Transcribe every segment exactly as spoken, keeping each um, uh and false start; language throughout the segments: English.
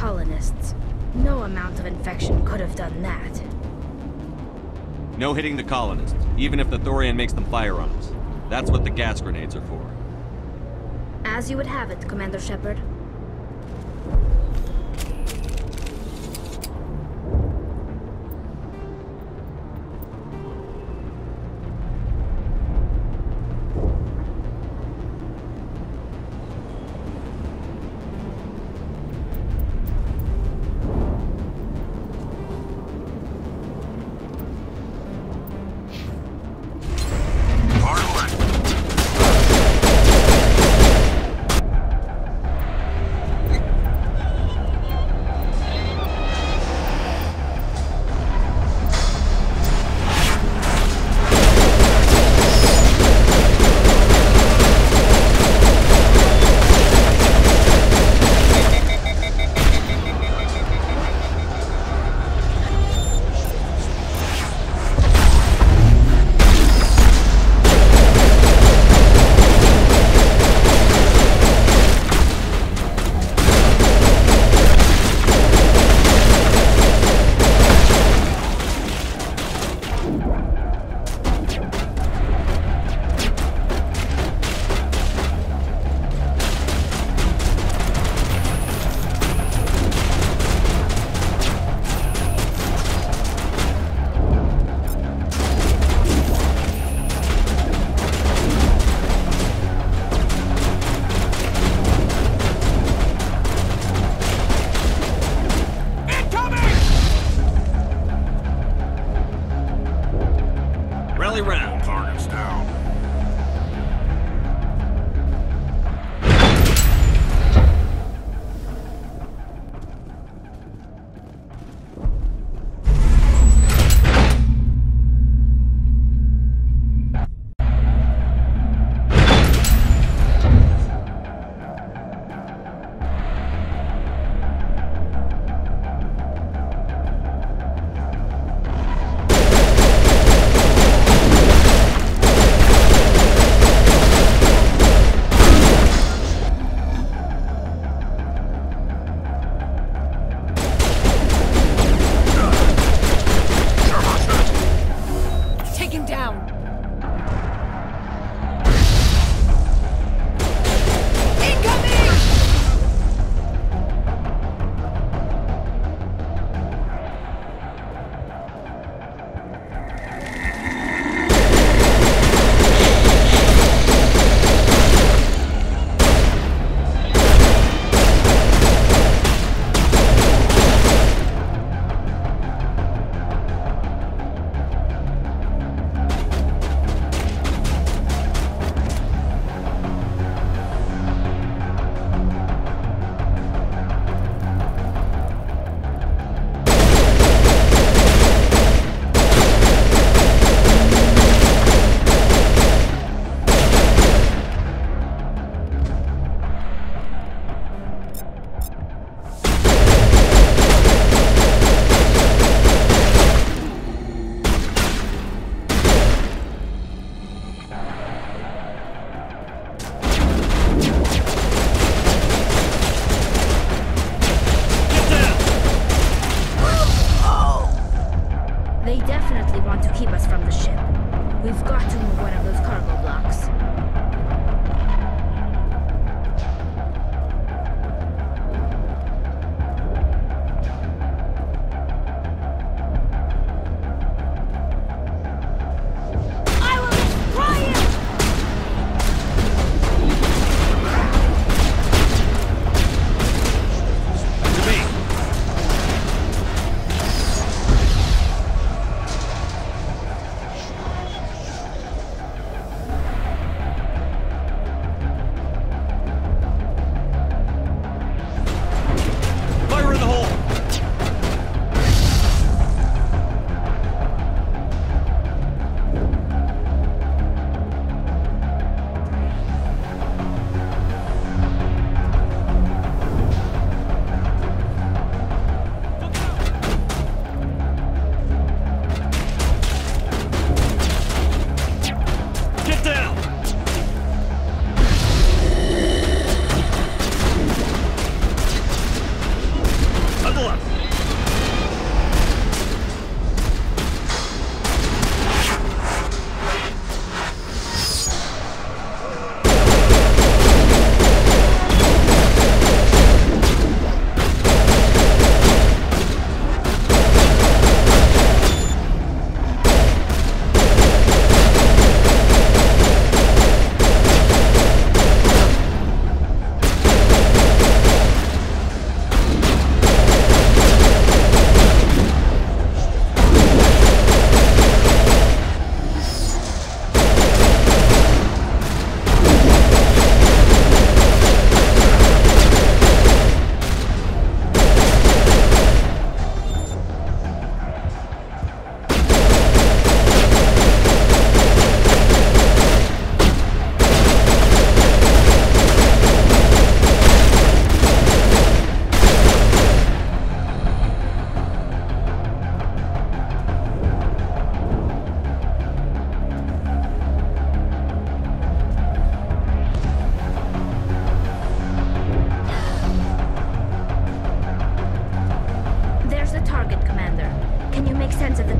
colonists. No amount of infection could have done that. No hitting the colonists, even if the Thorian makes them fire on us. That's what the gas grenades are for. As you would have it, Commander Shepard.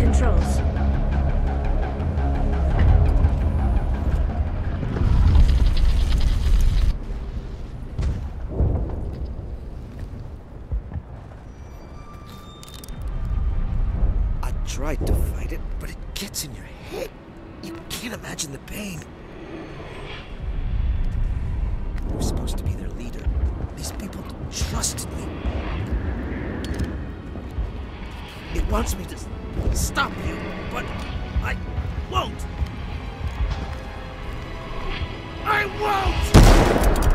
controls. I tried to fight it, but it gets in your head. You can't imagine the pain. I was supposed to be their leader. These people trusted me. It wants me to stop you, but I won't! I won't!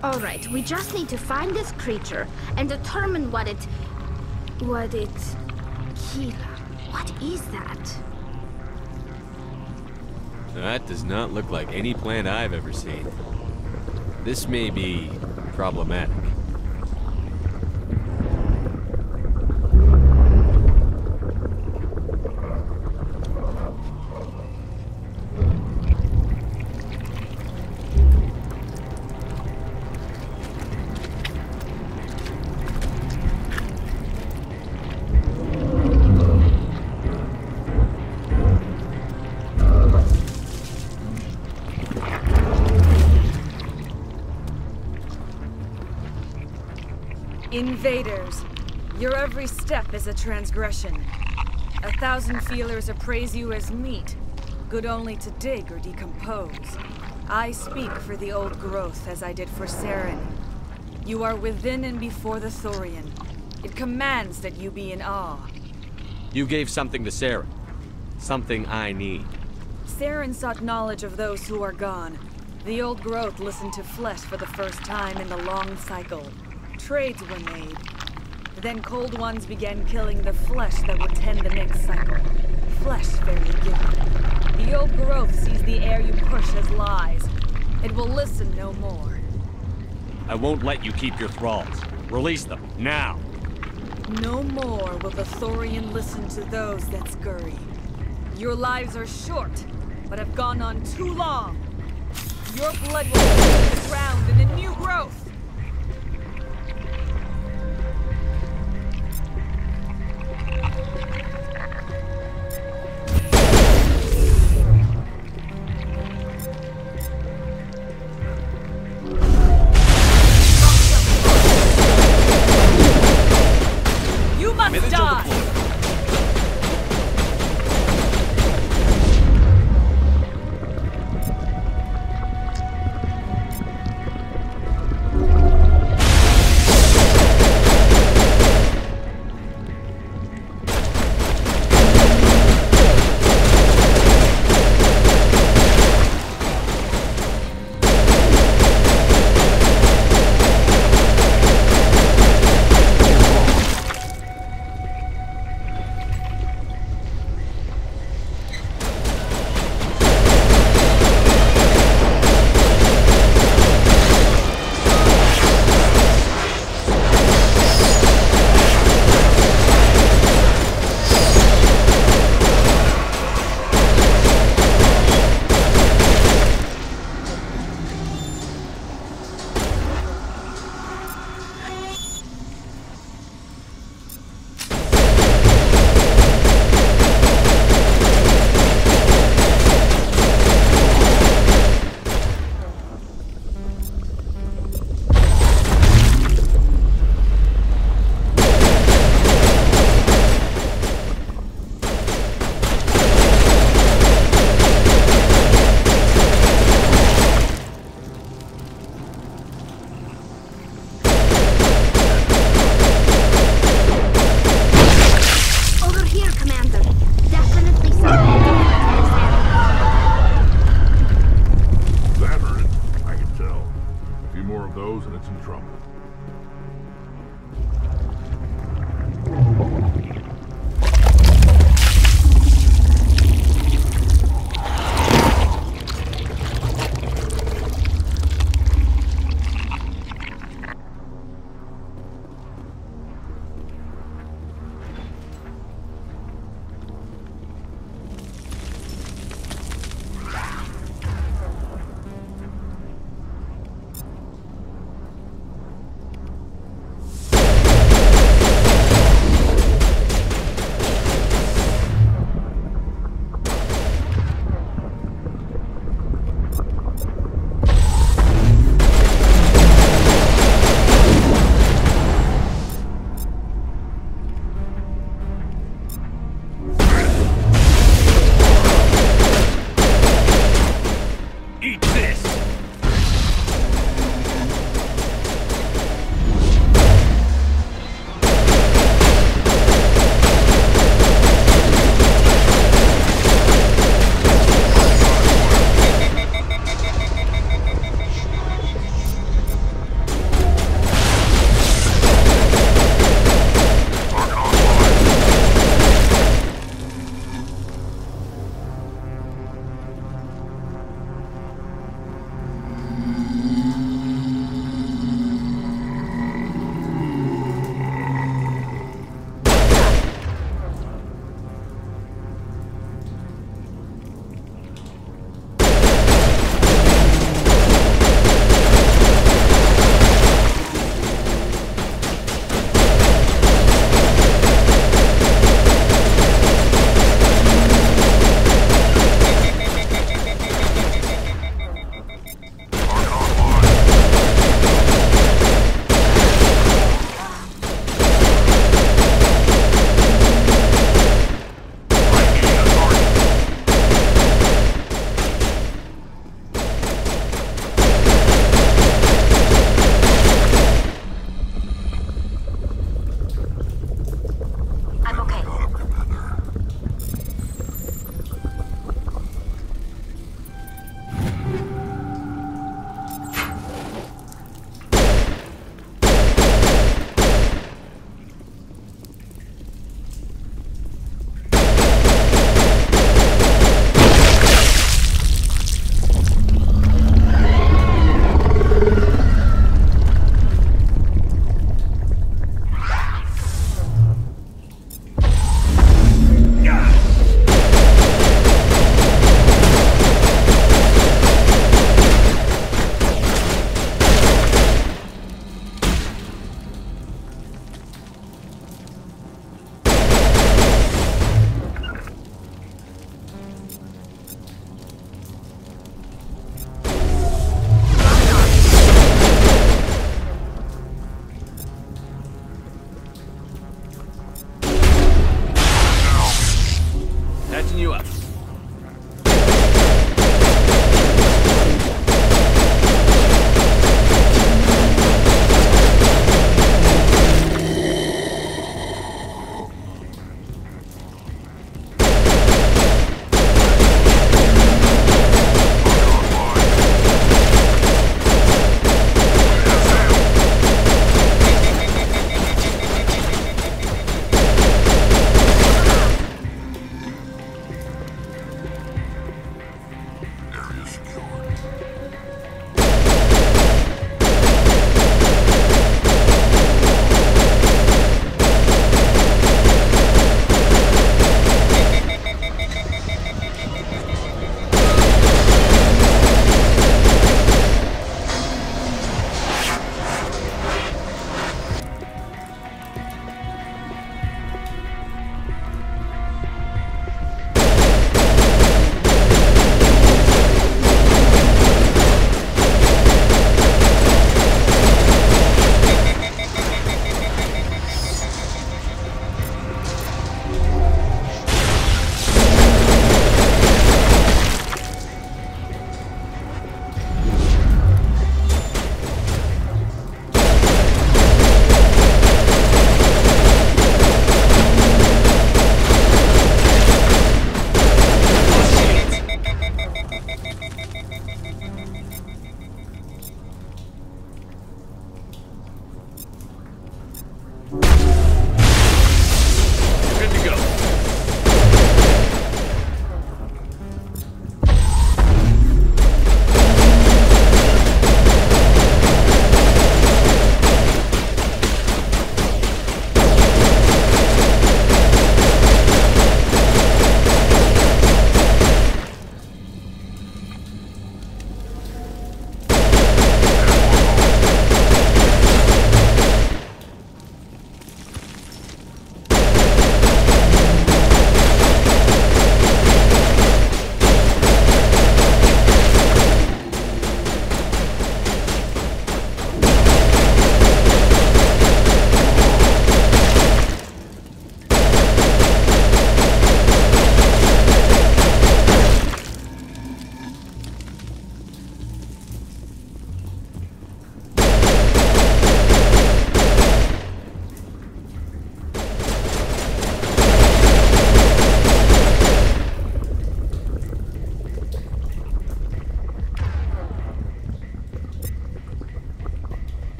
All right, we just need to find this creature and determine what it... what it... Kila, what is that? That does not look like any plant I've ever seen. This may be problematic. Invaders, your every step is a transgression. A thousand feelers appraise you as meat, good only to dig or decompose. I speak for the old growth as I did for Saren. You are within and before the Thorian. It commands that you be in awe. You gave something to Saren. Something I need. Saren sought knowledge of those who are gone. The old growth listened to flesh for the first time in the long cycle. Trades were made. Then cold ones began killing the flesh that would tend the next cycle. Flesh fairly given. The old growth sees the air you push as lies. It will listen no more. I won't let you keep your thralls. Release them, now! No more will the Thorian listen to those that scurry. Your lives are short, but have gone on too long. Your blood will be the ground in a new growth.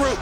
group.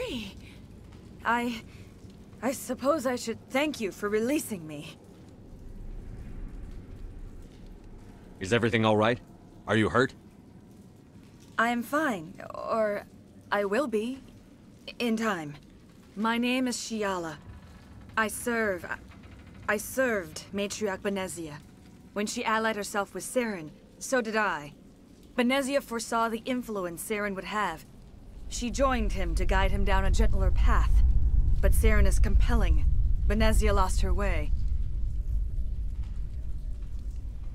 free. I... I suppose I should thank you for releasing me. Is everything all right? Are you hurt? I am fine, or I will be, in time. My name is Shiala. I serve... I, I served Matriarch Benezia. When she allied herself with Saren, so did I. Benezia foresaw the influence Saren would have. She joined him to guide him down a gentler path. But Saren is compelling. Benezia lost her way.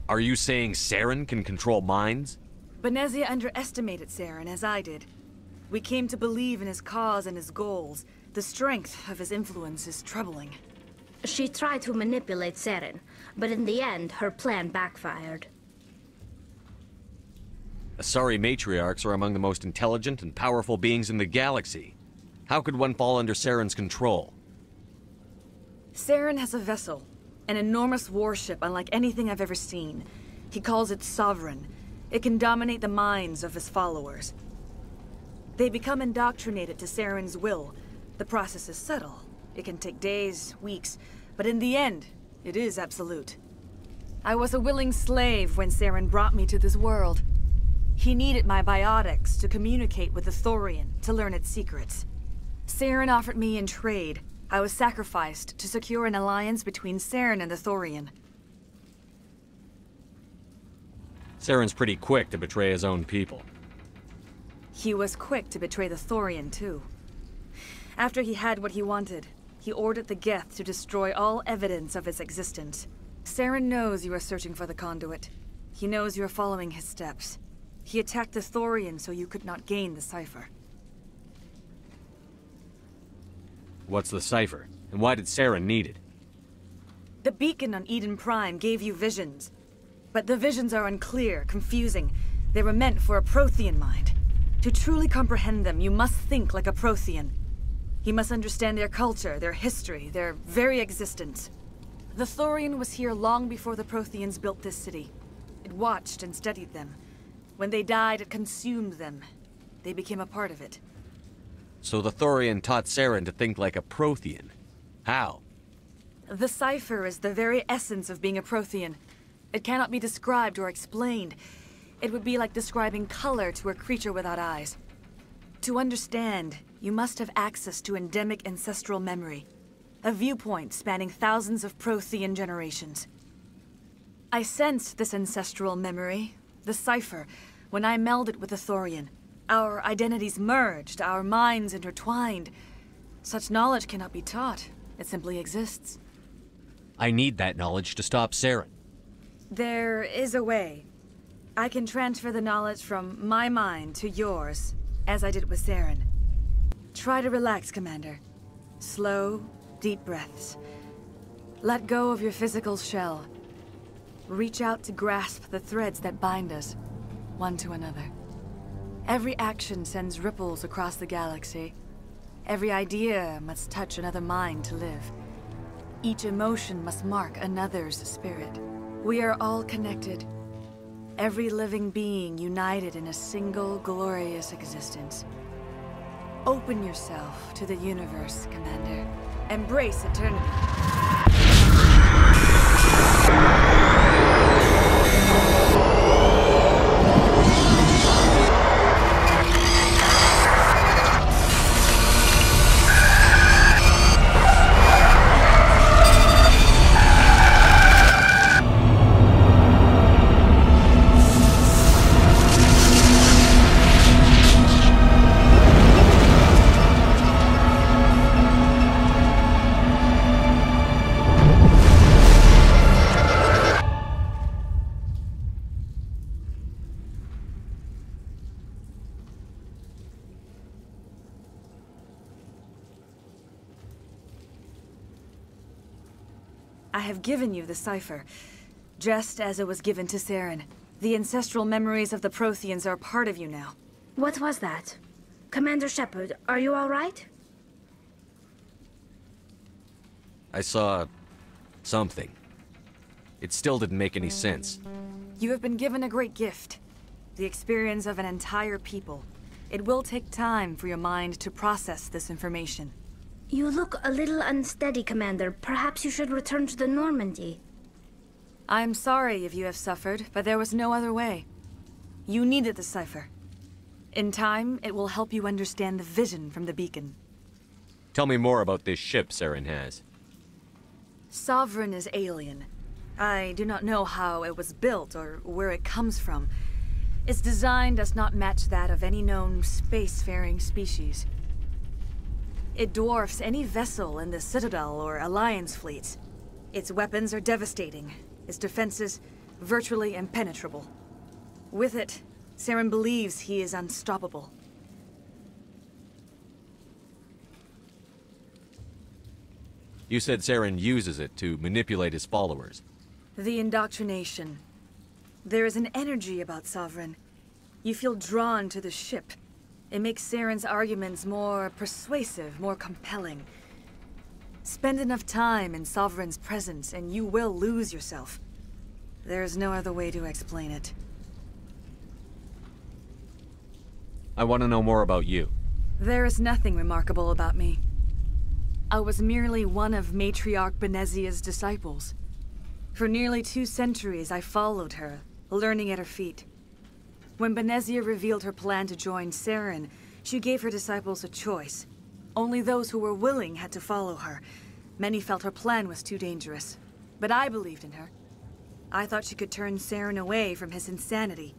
Are you saying Saren can control minds? Benezia underestimated Saren, as I did. We came to believe in his cause and his goals. The strength of his influence is troubling. She tried to manipulate Saren, but in the end, her plan backfired. Asari matriarchs are among the most intelligent and powerful beings in the galaxy. How could one fall under Saren's control? Saren has a vessel, an enormous warship unlike anything I've ever seen. He calls it Sovereign. It can dominate the minds of his followers. They become indoctrinated to Saren's will. The process is subtle. It can take days, weeks, but in the end, it is absolute. I was a willing slave when Saren brought me to this world. He needed my biotics to communicate with the Thorian, to learn its secrets. Saren offered me in trade. I was sacrificed to secure an alliance between Saren and the Thorian. Saren's pretty quick to betray his own people. He was quick to betray the Thorian, too. After he had what he wanted, he ordered the Geth to destroy all evidence of its existence. Saren knows you are searching for the conduit. He knows you are following his steps. He attacked the Thorian so you could not gain the cipher. What's the cipher, and why did Saren need it? The beacon on Eden Prime gave you visions. But the visions are unclear, confusing. They were meant for a Prothean mind. To truly comprehend them, you must think like a Prothean. You must understand their culture, their history, their very existence. The Thorian was here long before the Protheans built this city. It watched and studied them. When they died, it consumed them. They became a part of it. So the Thorian taught Saren to think like a Prothean. How? The cipher is the very essence of being a Prothean. It cannot be described or explained. It would be like describing color to a creature without eyes. To understand, you must have access to endemic ancestral memory, a viewpoint spanning thousands of Prothean generations. I sensed this ancestral memory, the cipher, when I melded with the Thorian. Our identities merged, our minds intertwined. Such knowledge cannot be taught. It simply exists. I need that knowledge to stop Saren. There is a way. I can transfer the knowledge from my mind to yours, as I did with Saren. Try to relax, Commander. Slow, deep breaths. Let go of your physical shell. Reach out to grasp the threads that bind us, one to another. Every action sends ripples across the galaxy. Every idea must touch another mind to live. Each emotion must mark another's spirit. We are all connected. Every living being united in a single glorious existence. Open yourself to the universe, Commander. Embrace eternity. I have given you the cipher, just as it was given to Saren. The ancestral memories of the Protheans are part of you now. What was that? Commander Shepard, are you all right? I saw... something. It still didn't make any sense. You have been given a great gift. The experience of an entire people. It will take time for your mind to process this information. You look a little unsteady, Commander. Perhaps you should return to the Normandy. I'm sorry if you have suffered, but there was no other way. You needed the cipher. In time, it will help you understand the vision from the beacon. Tell me more about this ship Saren has. Sovereign is alien. I do not know how it was built or where it comes from. Its design does not match that of any known spacefaring species. It dwarfs any vessel in the Citadel or Alliance fleets. Its weapons are devastating, its defenses virtually impenetrable. With it, Saren believes he is unstoppable. You said Saren uses it to manipulate his followers. The indoctrination. There is an energy about Sovereign. You feel drawn to the ship. It makes Saren's arguments more persuasive, more compelling. Spend enough time in Sovereign's presence and you will lose yourself. There is no other way to explain it. I want to know more about you. There is nothing remarkable about me. I was merely one of Matriarch Benezia's disciples. For nearly two centuries, I followed her, learning at her feet. When Benezia revealed her plan to join Saren, she gave her disciples a choice. Only those who were willing had to follow her. Many felt her plan was too dangerous, but I believed in her. I thought she could turn Saren away from his insanity.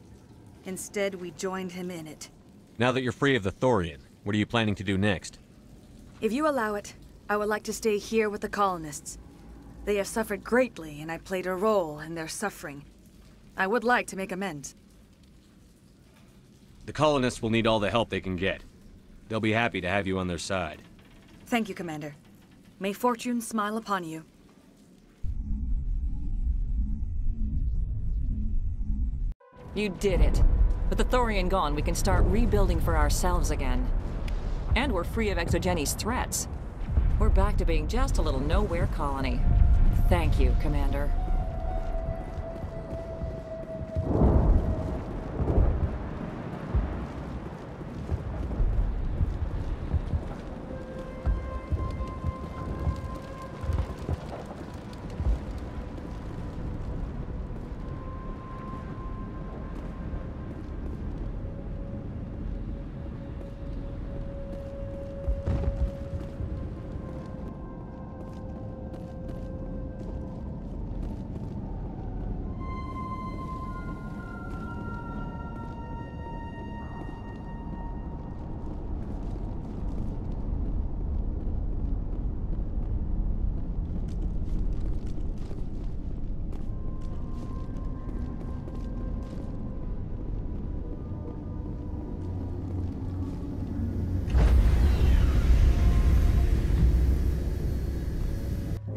Instead, we joined him in it. Now that you're free of the Thorian, what are you planning to do next? If you allow it, I would like to stay here with the colonists. They have suffered greatly, and I played a role in their suffering. I would like to make amends. The colonists will need all the help they can get. They'll be happy to have you on their side. Thank you, Commander. May fortune smile upon you. You did it. With the Thorian gone, we can start rebuilding for ourselves again. And we're free of Exogeni's threats. We're back to being just a little nowhere colony. Thank you, Commander.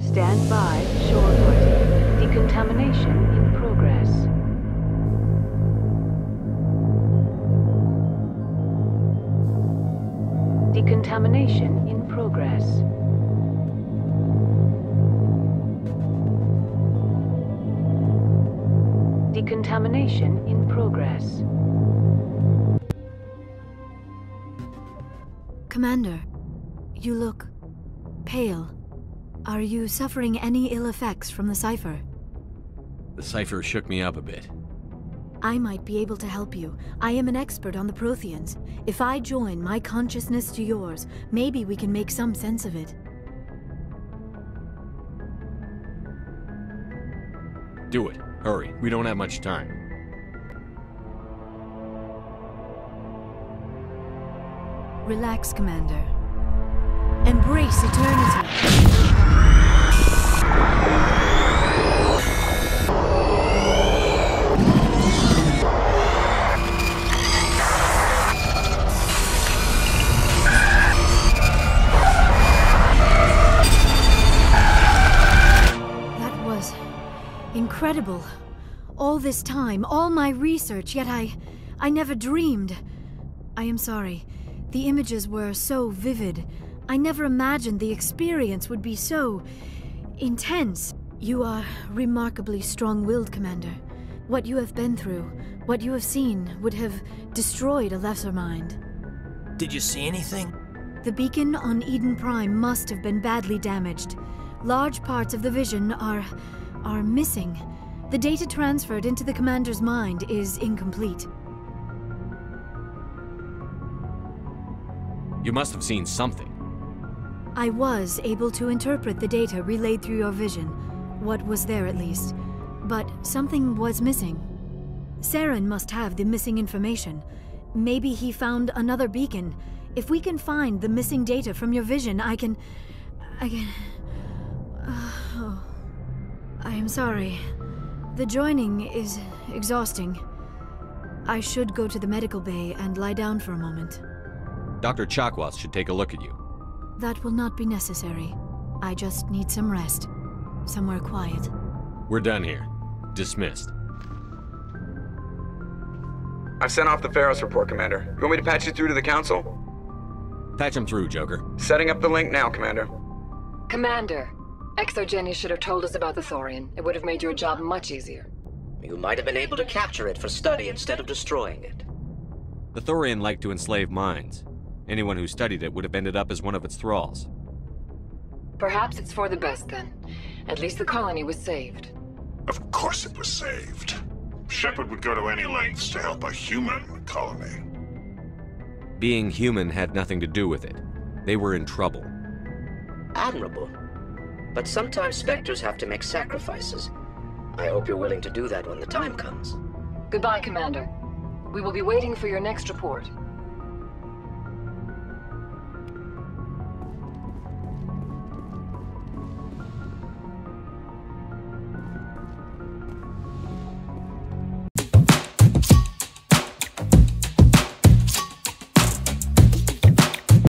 Stand by, shortwave. Decontamination in progress. Decontamination in progress. Decontamination in progress. Commander, you look pale. Are you suffering any ill effects from the cipher? The cipher shook me up a bit. I might be able to help you. I am an expert on the Protheans. If I join my consciousness to yours, maybe we can make some sense of it. Do it. Hurry. We don't have much time. Relax, Commander. Embrace eternity. That was incredible. All this time, all my research, yet I... I never dreamed. I am sorry. The images were so vivid. I never imagined the experience would be so... intense. You are remarkably strong-willed, Commander. What you have been through, what you have seen, would have destroyed a lesser mind. Did you see anything? The beacon on Eden Prime must have been badly damaged. Large parts of the vision are... are missing. The data transferred into the Commander's mind is incomplete. You must have seen something. I was able to interpret the data relayed through your vision. What was there, at least. But something was missing. Saren must have the missing information. Maybe he found another beacon. If we can find the missing data from your vision, I can... I can... Oh. I am sorry. The joining is exhausting. I should go to the medical bay and lie down for a moment. Doctor Chakwas should take a look at you. That will not be necessary. I just need some rest. Somewhere quiet. We're done here. Dismissed. I've sent off the Pharos report, Commander. You want me to patch you through to the Council? Patch him through, Joker. Setting up the link now, Commander. Commander, Exogeni should have told us about the Thorian. It would have made your job much easier. You might have been able to capture it for study instead of destroying it. The Thorian liked to enslave minds. Anyone who studied it would have ended up as one of its thralls. Perhaps it's for the best, then. At least the colony was saved. Of course it was saved. Shepard would go to any lengths to help a human colony. Being human had nothing to do with it. They were in trouble. Admirable. But sometimes specters have to make sacrifices. I hope you're willing to do that when the time comes. Goodbye, Commander. We will be waiting for your next report.